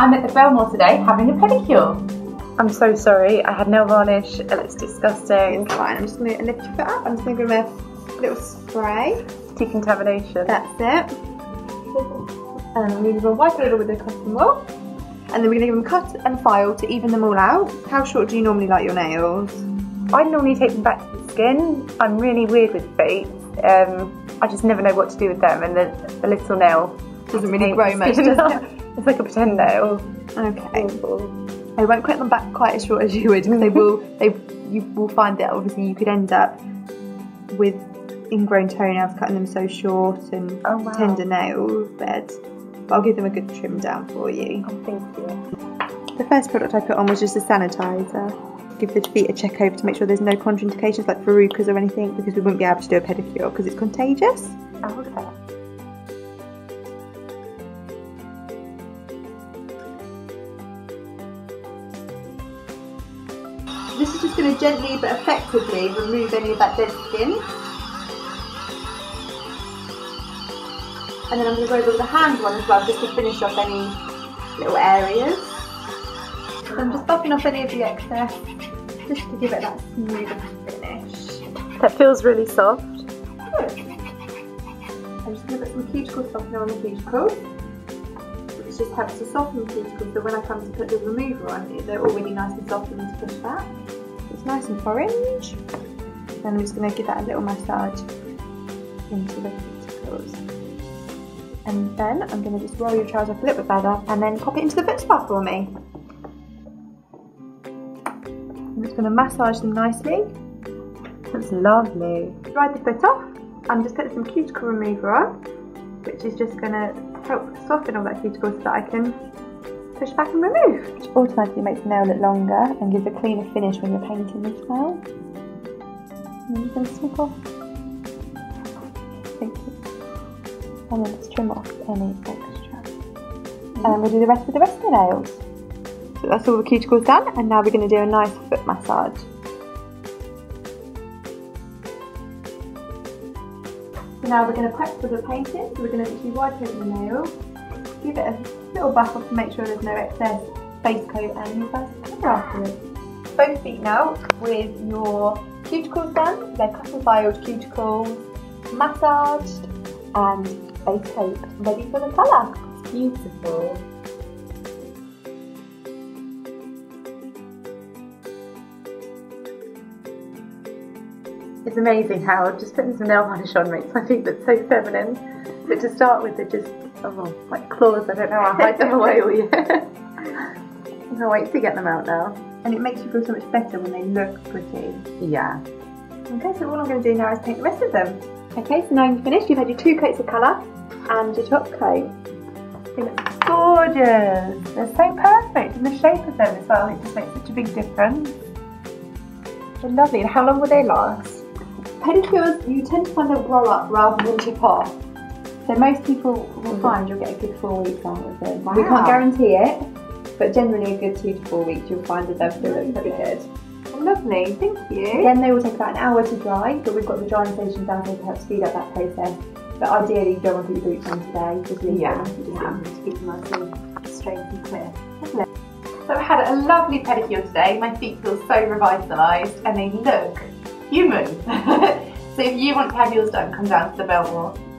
I'm at the Belmore today having a pedicure. I'm so sorry, I had nail varnish, it looks disgusting. It's fine, I'm just going to lift your foot up, I'm just going to give it a little spray. Decontamination. That's it. And we're going to wipe it over with a cotton wool. And then we're going to give them cut and file to even them all out. How short do you normally like your nails? I normally take them back to the skin. I'm really weird with baits. I just never know what to do with them, and the little nail doesn't really grow much, does it? It's like a pretend nail. Okay. I won't cut them back quite as short as you would, because you will find that obviously you could end up with ingrown toenails, cutting them so short, and oh, wow, tender nail bed. But I'll give them a good trim down for you. Oh, thank you. The first product I put on was just a sanitiser. Give the feet a check over to make sure there's no contraindications like verrucas or anything, because we wouldn't be able to do a pedicure because it's contagious. Oh, okay. This is just going to gently but effectively remove any of that dead skin. And then I'm going to go over with a hand one as well, just to finish off any little areas. So I'm just buffing off any of the excess, just to give it that smooth finish. That feels really soft. Good. I'm just going to put some cuticle softener on the cuticles, which just helps to soften the cuticles, so when I come to put the remover on, they're all really nice and soft and to push back. It's nice and orange. Then I'm just going to give that a little massage into the cuticles. And then I'm going to just roll your trousers up a little bit better and then pop it into the foot spa for me. I'm just going to massage them nicely. That's lovely. Dry the foot off. I'm just putting some cuticle remover on, which is just going to help soften all that cuticle so that I can push back and remove. Which automatically makes the nail look longer and gives a cleaner finish when you're painting this nail. And then you're going to snip off. Thank you. And then just trim off any extra. And we'll do the rest with the rest of the nails. So that's all the cuticles done, and now we're going to do a nice foot massage. So now we're going to prep for the painting, so we're going to actually wipe over the nail, give it a little buff off to make sure there's no excess base coat, and your first cover afterwards. Both feet now with your cuticles done, they're cut and filed cuticles, massaged and base coat ready for the colour. It's beautiful. It's amazing how just putting some nail varnish on makes my feet look so feminine. But to start with, they're just, oh, like claws, I don't know how I hide them away all year. I can't wait to get them out now. And it makes you feel so much better when they look pretty. Yeah. Okay, so all I'm going to do now is paint the rest of them. Okay, so now you've finished, you've had your two coats of colour and your top coat. They look gorgeous. They're so perfect, and the shape of them as well, it just makes such a big difference. They're lovely, and how long will they last? Pedicures, you tend to find they'll grow up rather than chip off. So most people will find you'll get a good 4 weeks out of them. Wow. We can't guarantee it, but generally a good 2 to 4 weeks you'll find that they'll still look pretty good. Lovely, thank you. Then they will take about an hour to dry, but we've got the drying stations down here to help speed up that process. But ideally you don't want to put your boots on today, just leave them to keep them nice and straight and clear. Lovely. So I had a lovely pedicure today, my feet feel so revitalised and they look human. So if you want to have yours done, come down to the Belmore.